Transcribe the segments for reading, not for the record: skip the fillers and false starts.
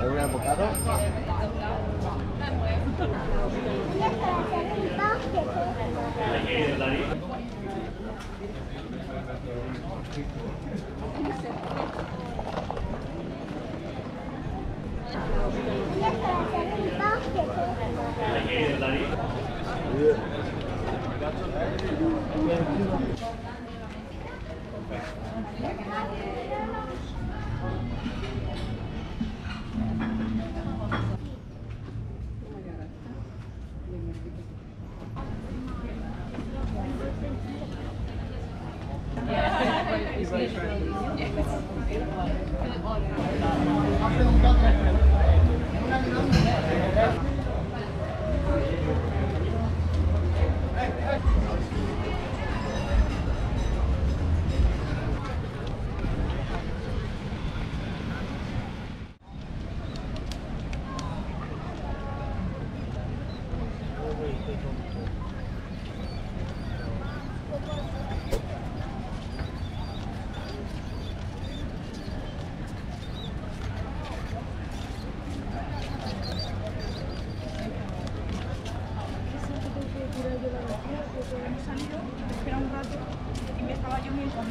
¿Hay un avocado?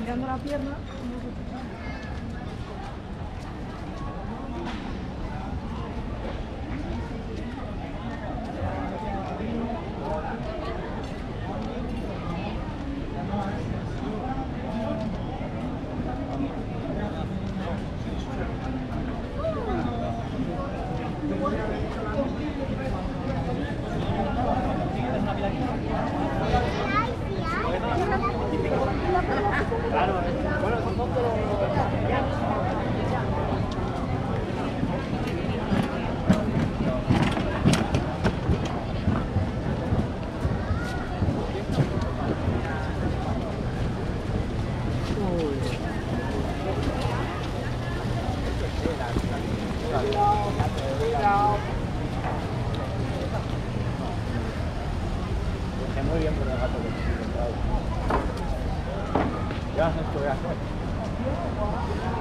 Mirando la pierna. Life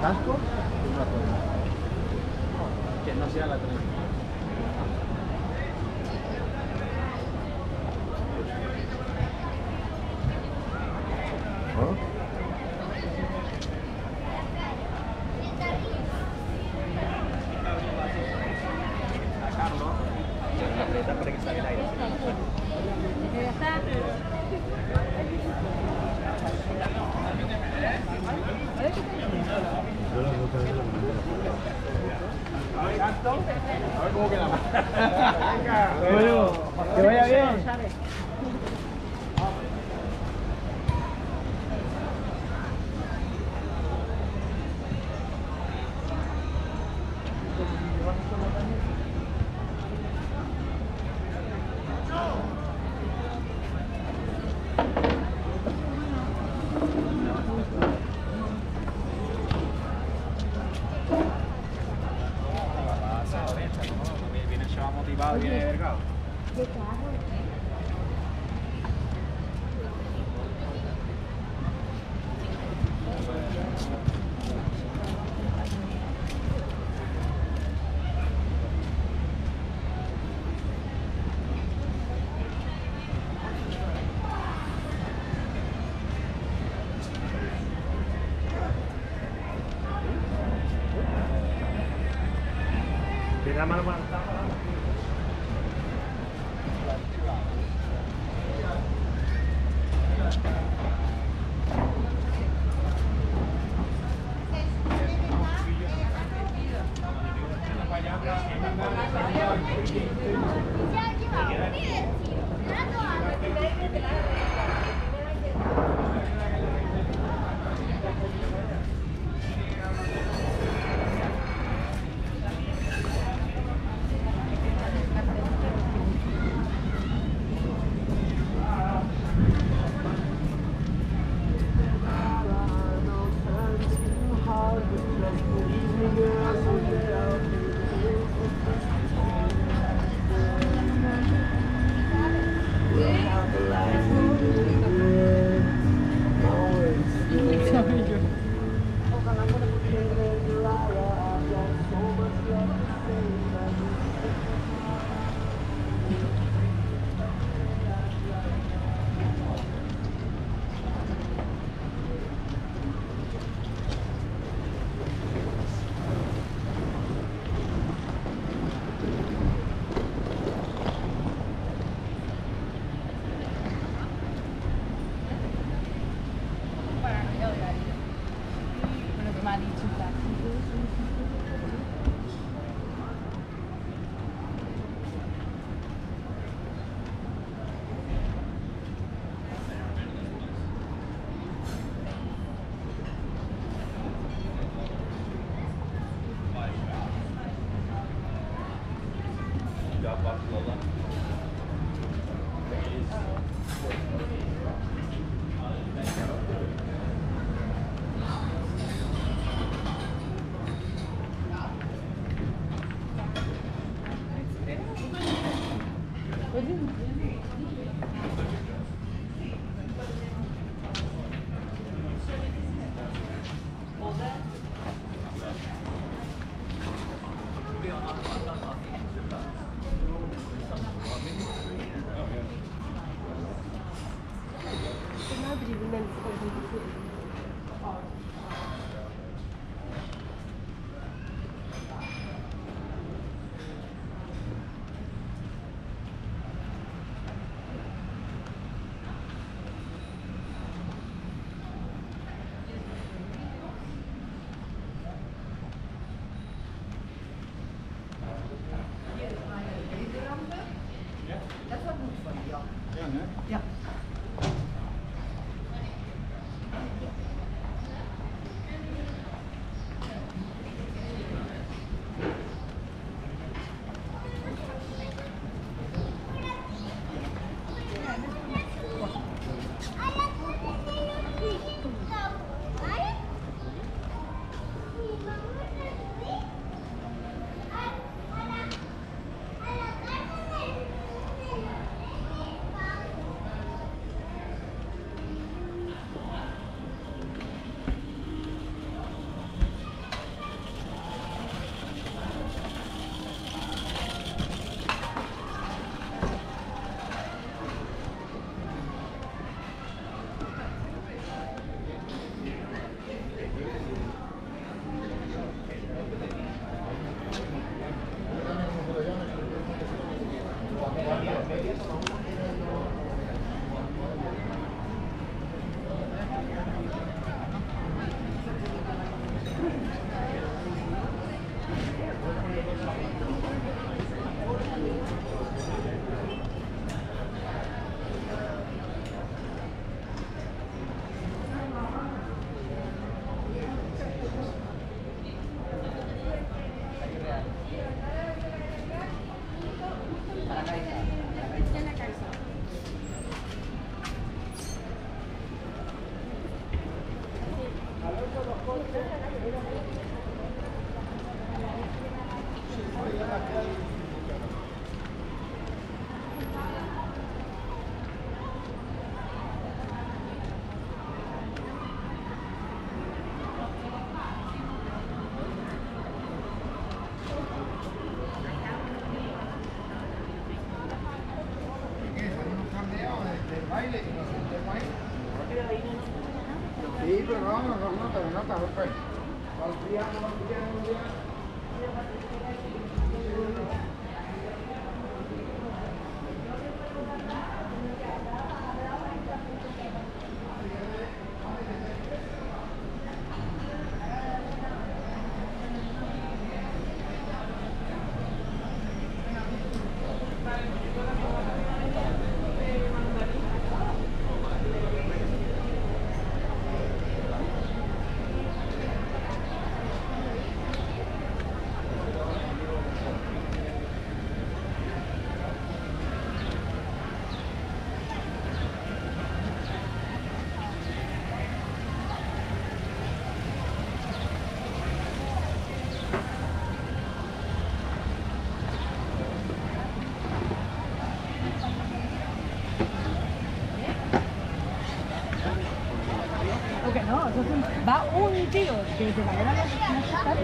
Va un tío que se va a la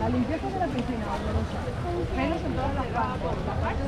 la limpieza de la piscina, pelos en todas las partes.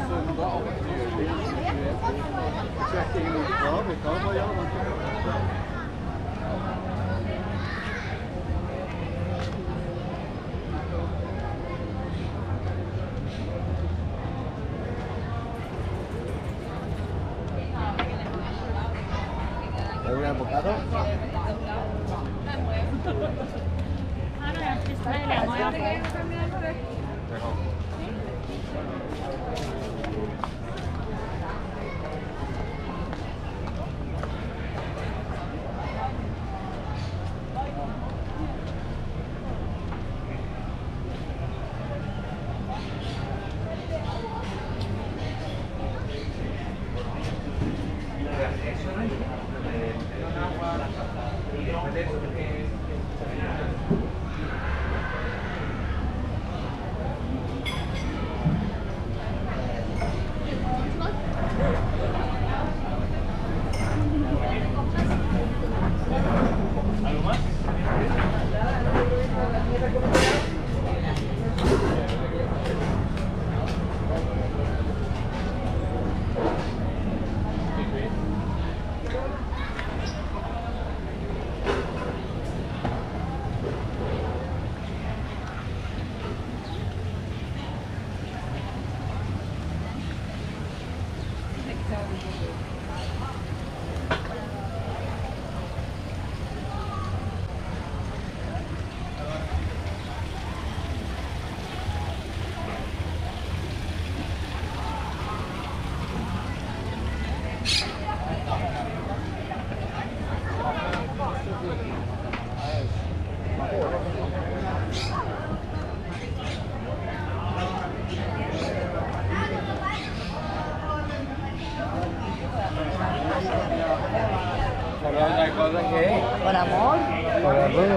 favor.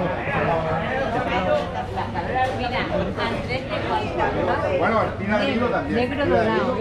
Bueno, Espina de Nilo también. Negro dorado.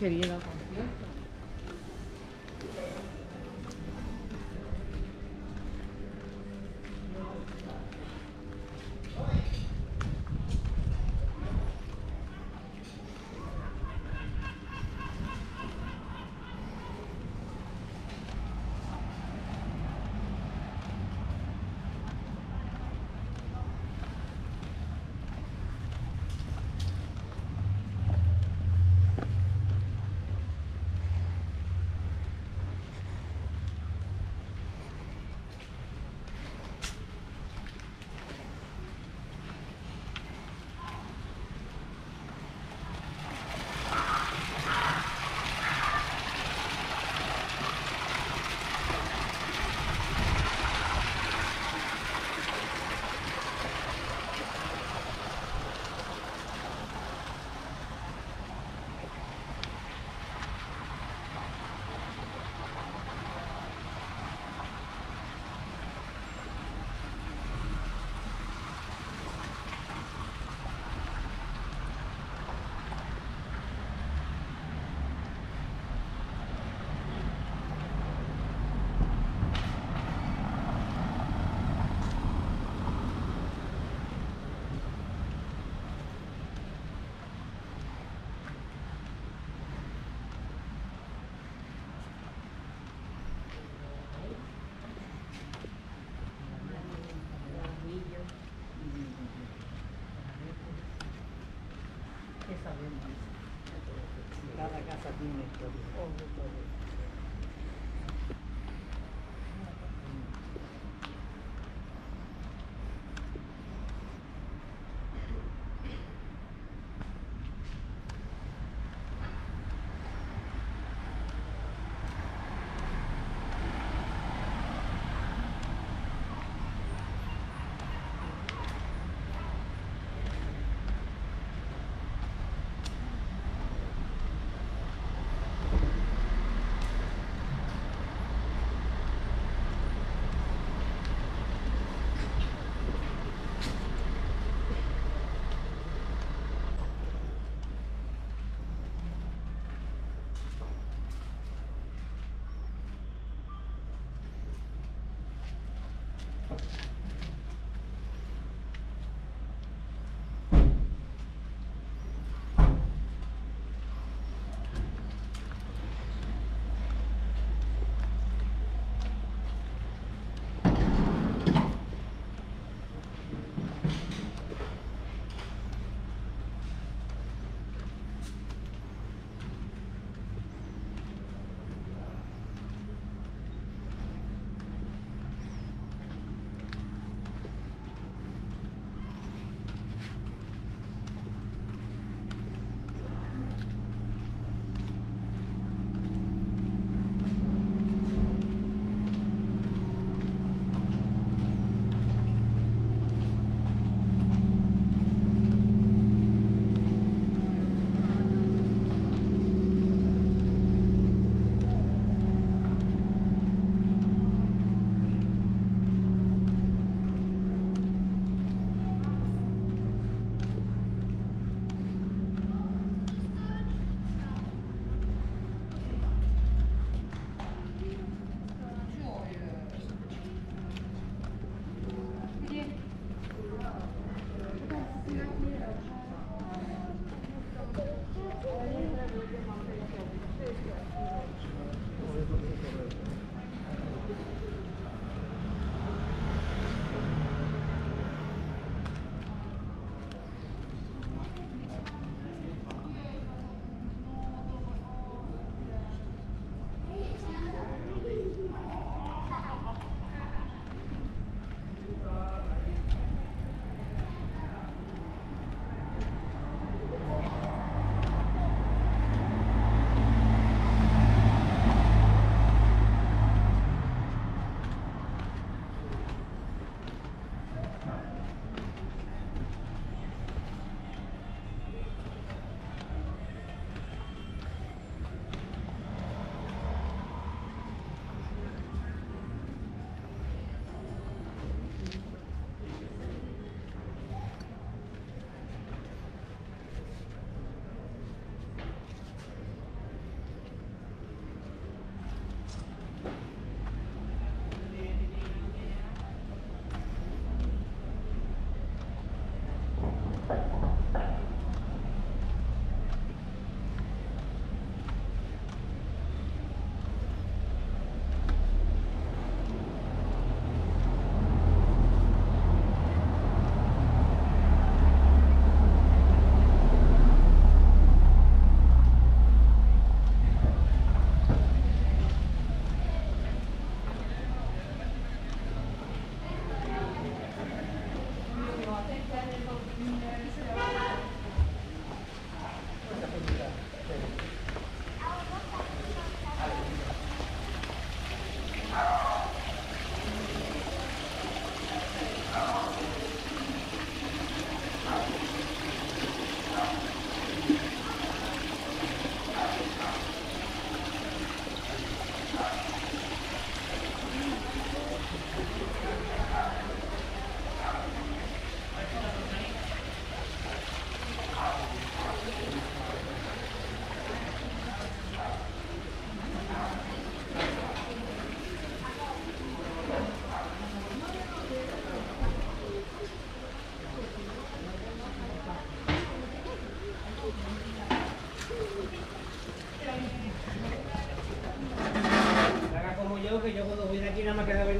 Quería la confianza. Cada casa tiene todo.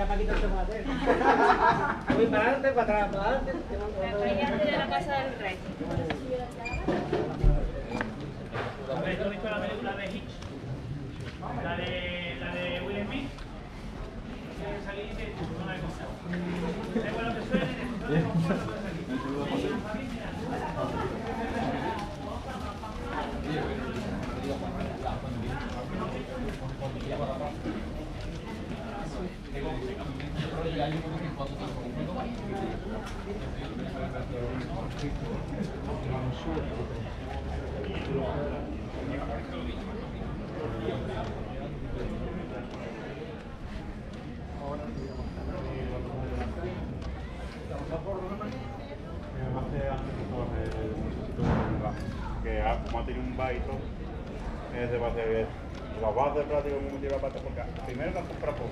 la paquita se va a hacer. Voy para adelante, para atrás, para adelante. La de la Casa del Rey. ¿Habéis visto la película de Hitch? La de Will Smith. Salí y dice, no la he comprado. Es bueno que suene, no le comprado, no puede salir. Que como ha tenido un baito, es de base de los vasos de plástico que me lleva pata por acá. Primero las compras poco.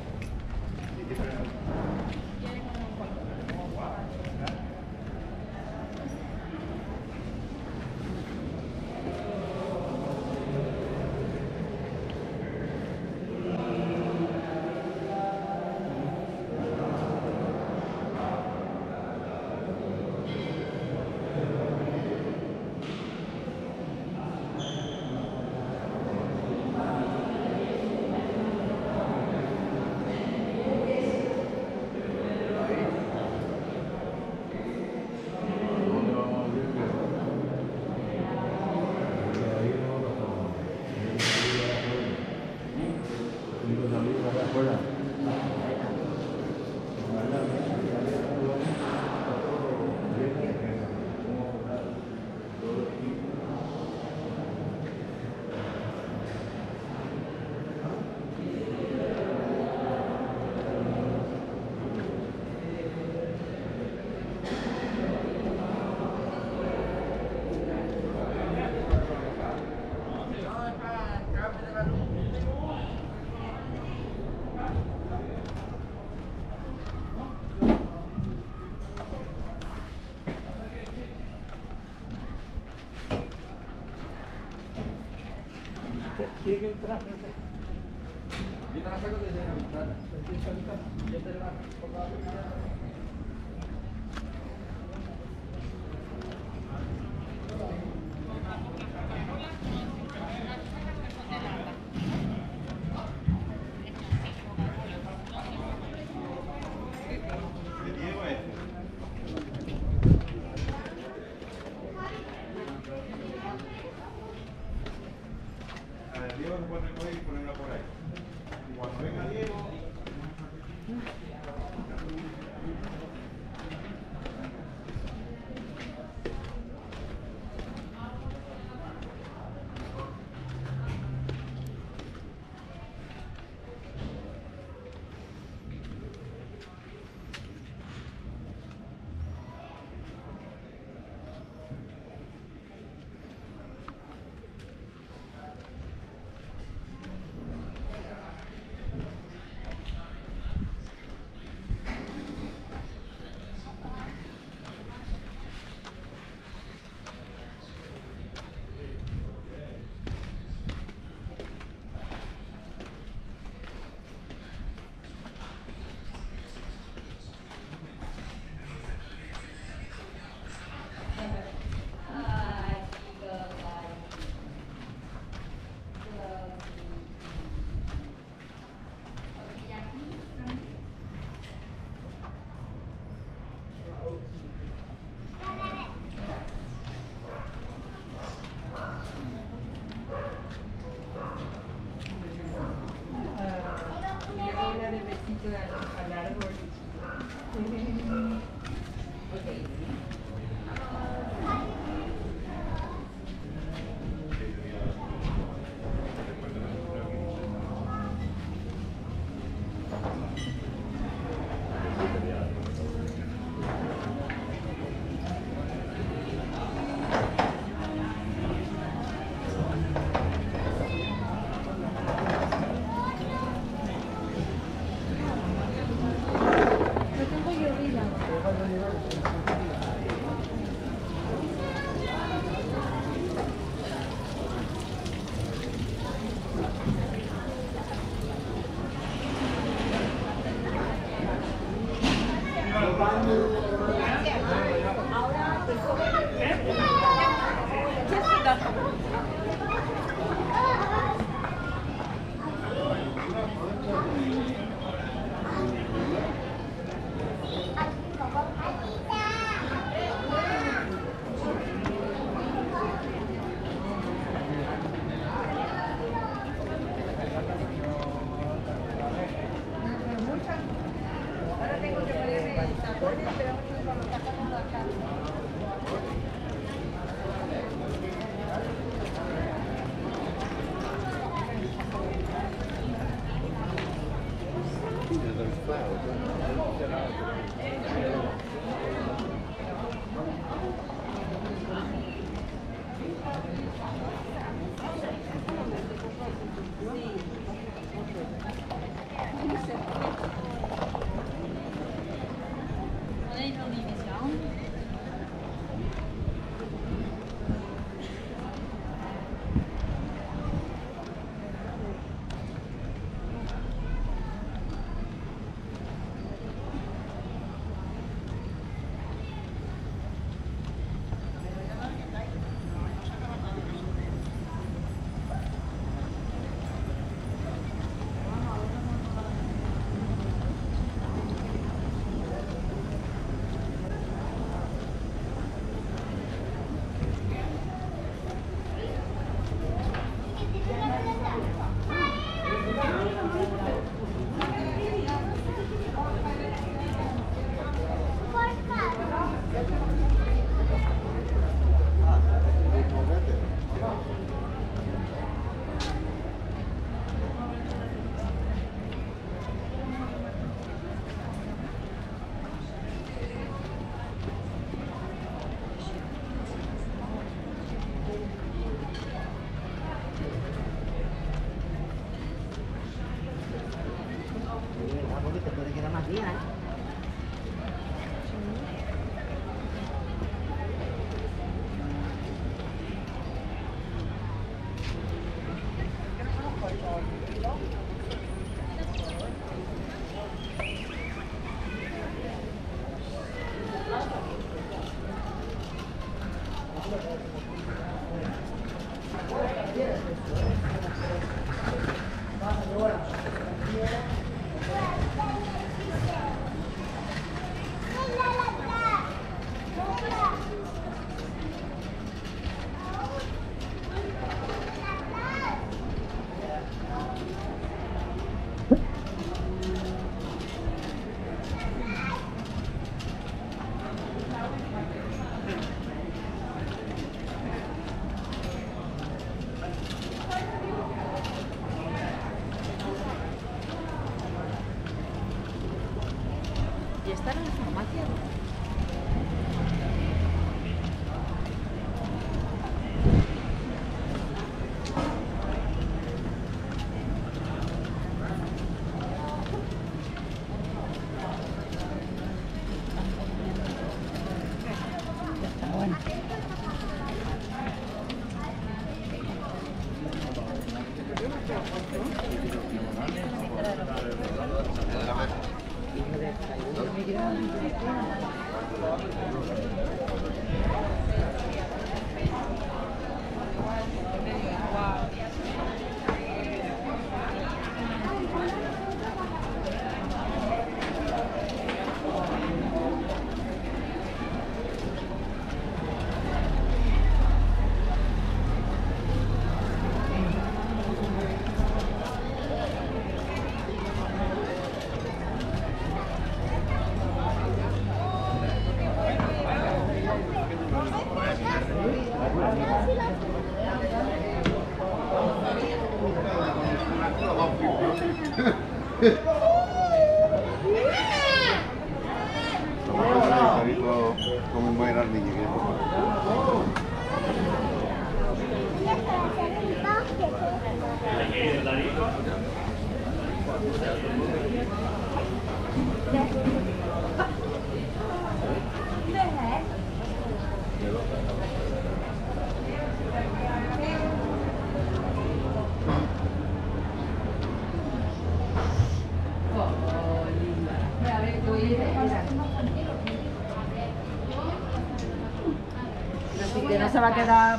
así que no se va a quedar,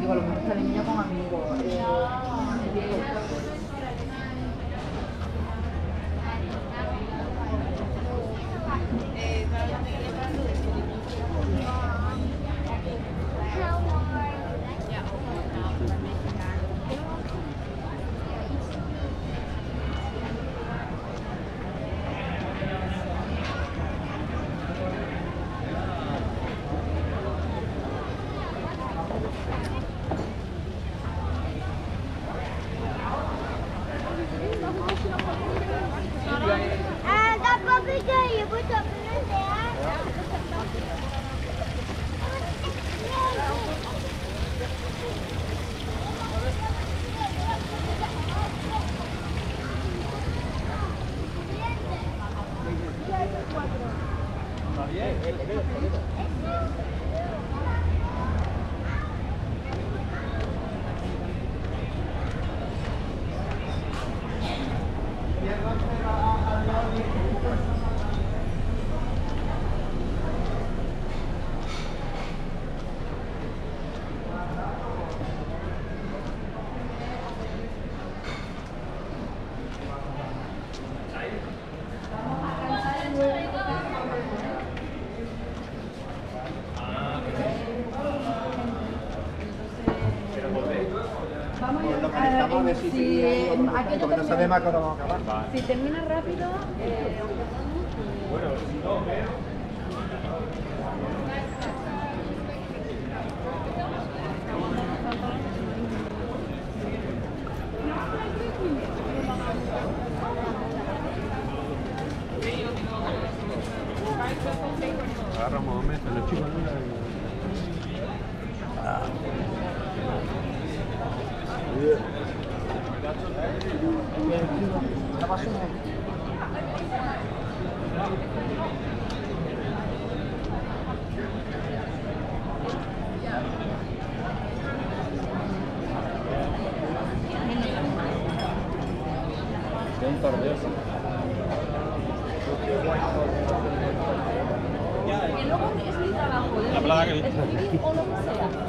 digo, lo que está el niño con amigos. Si termina rápido, bueno, si no, pero... Agarra un momento, los chicos no. La basura. Que luego es mi trabajo, escribir o lo que sea.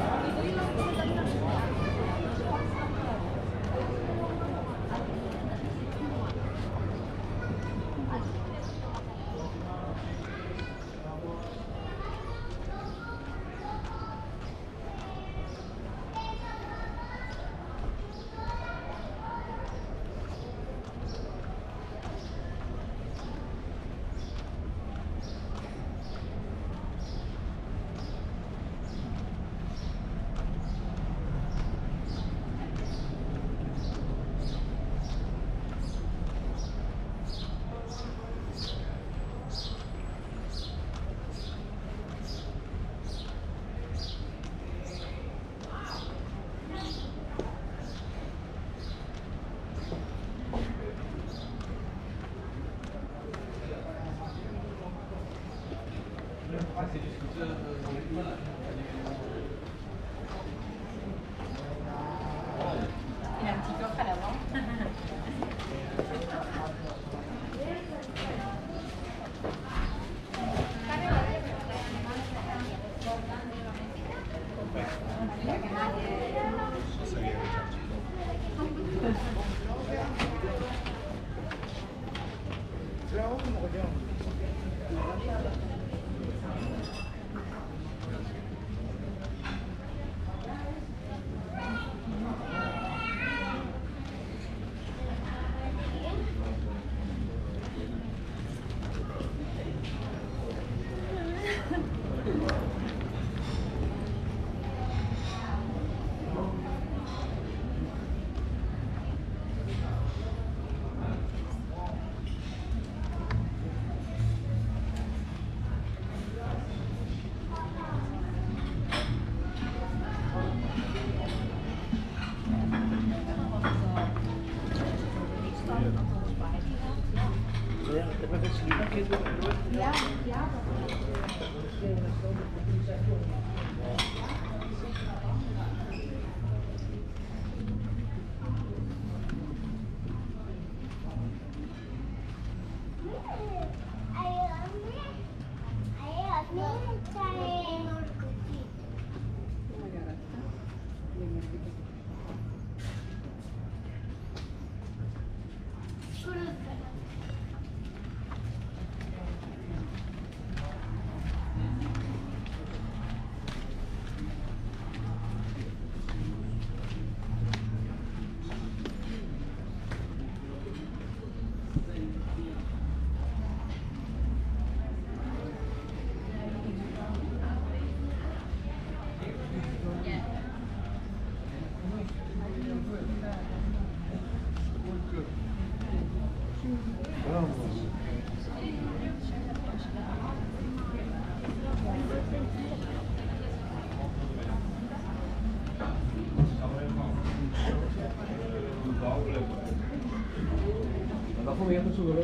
comida con su dolor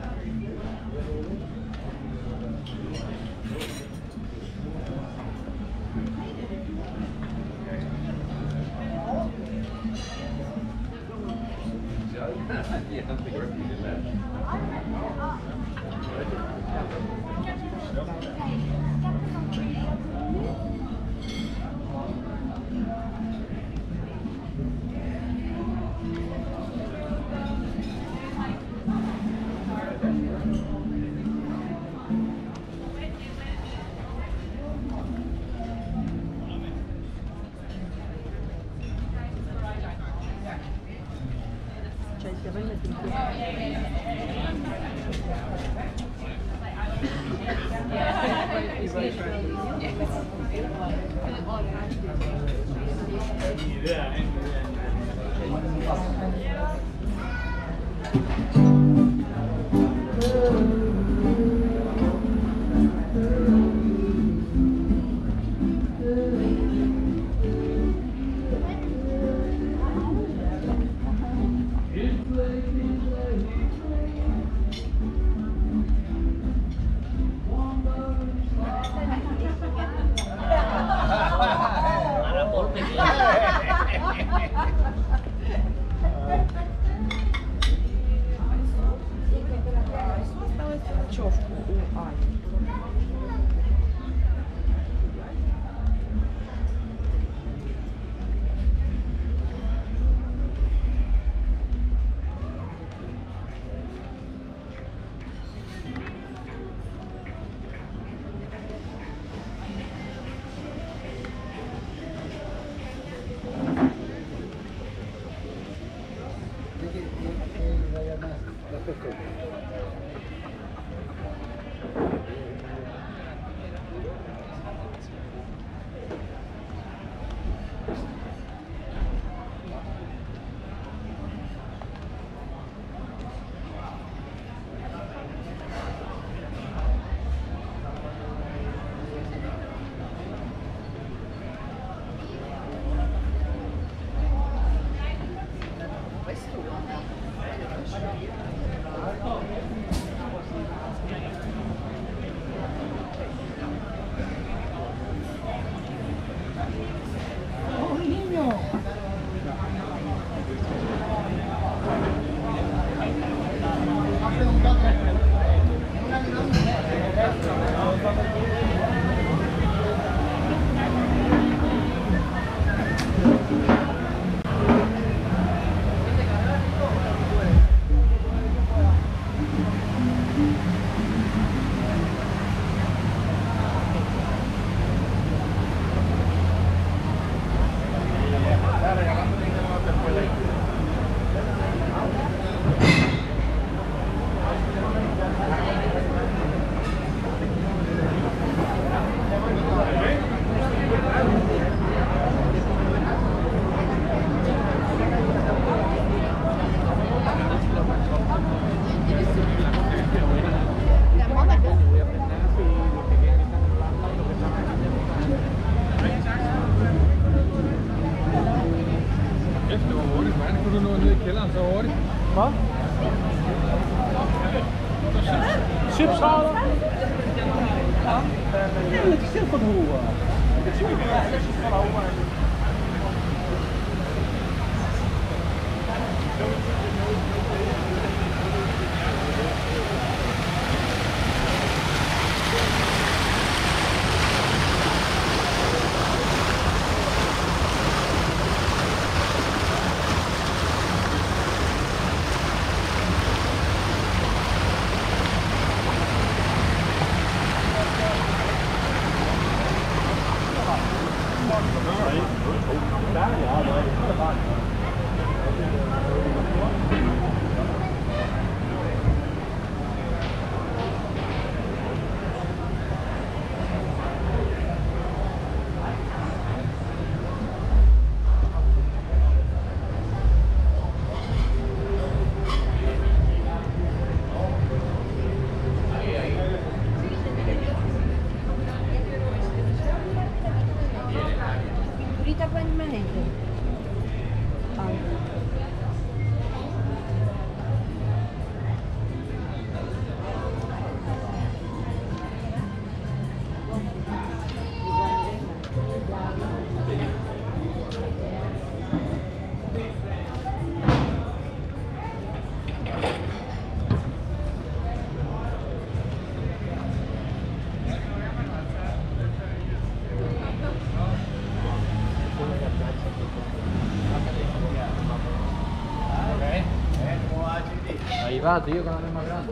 Yeah, I'm thinking we did that. Permanente. va, tío, cada vez más grande.